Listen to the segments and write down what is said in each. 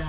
blood.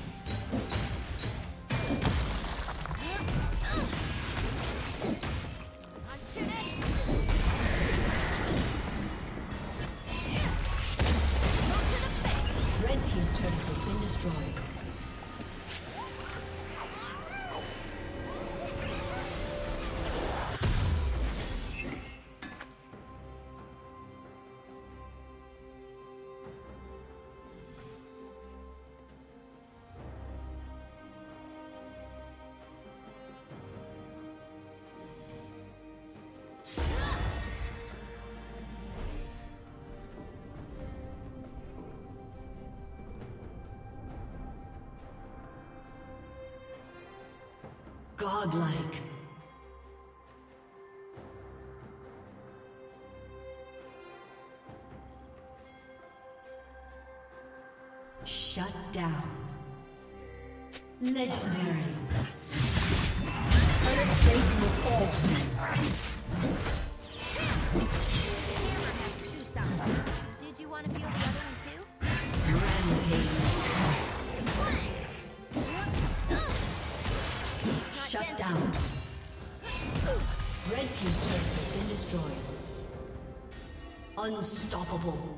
Godlike. Shut down. Legendary. Did you want to feel the other one too? Rampage. Shut down. Red team's turret has been destroyed. Unstoppable.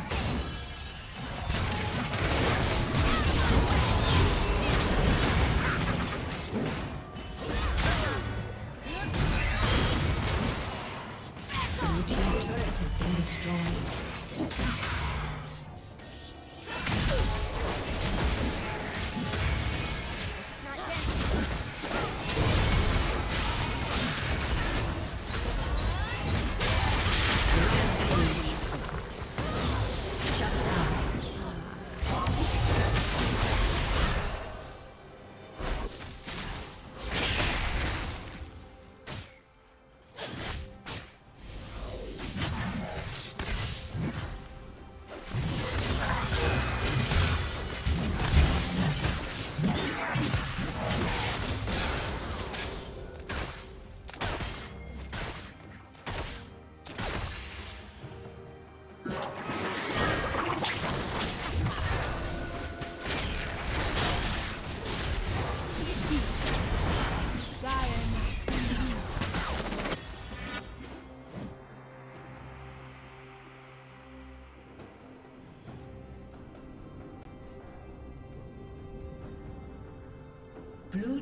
Blue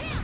Yeah.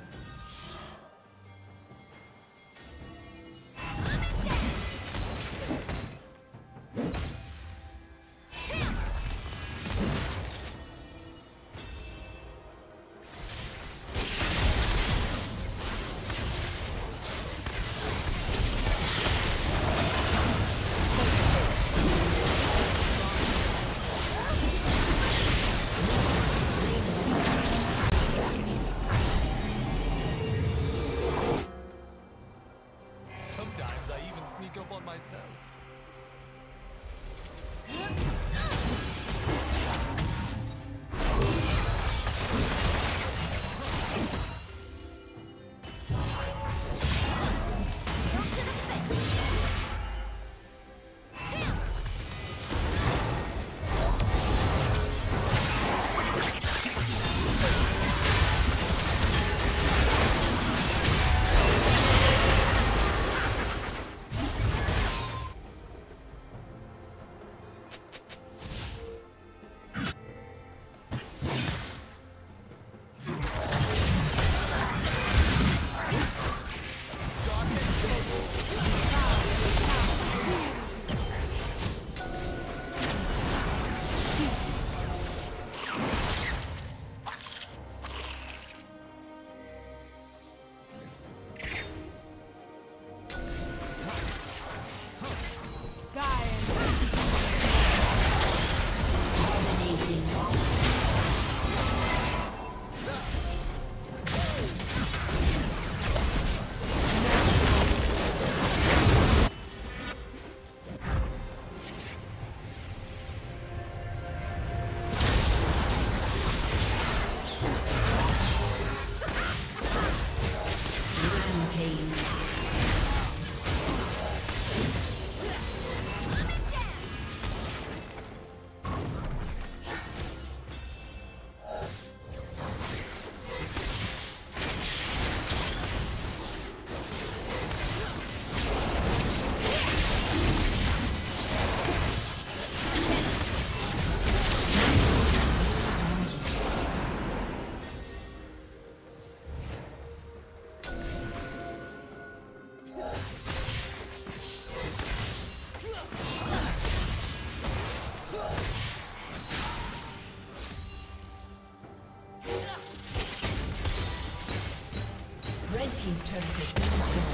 Team's turn to be destroyed.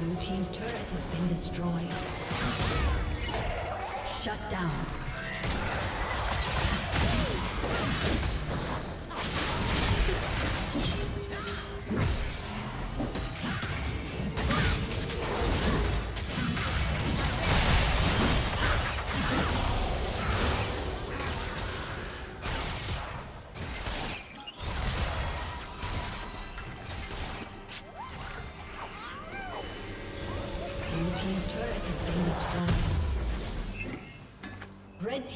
Blue team's turret has been destroyed. Shut down.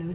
Blue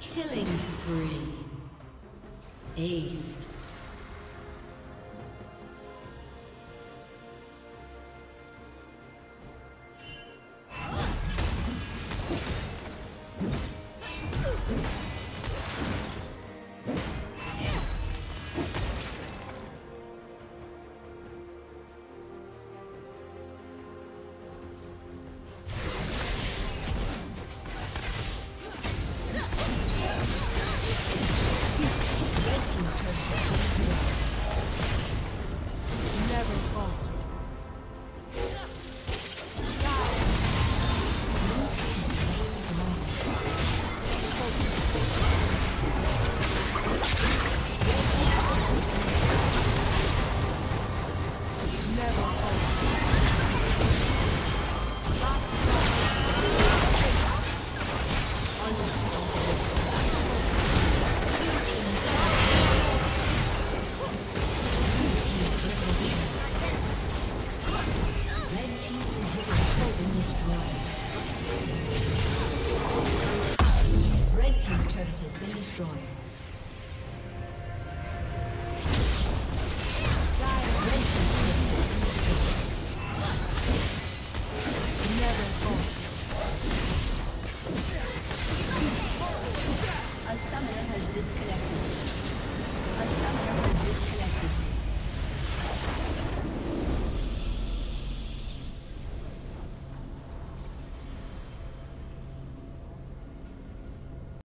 Killing spree. Aced. Disconnected.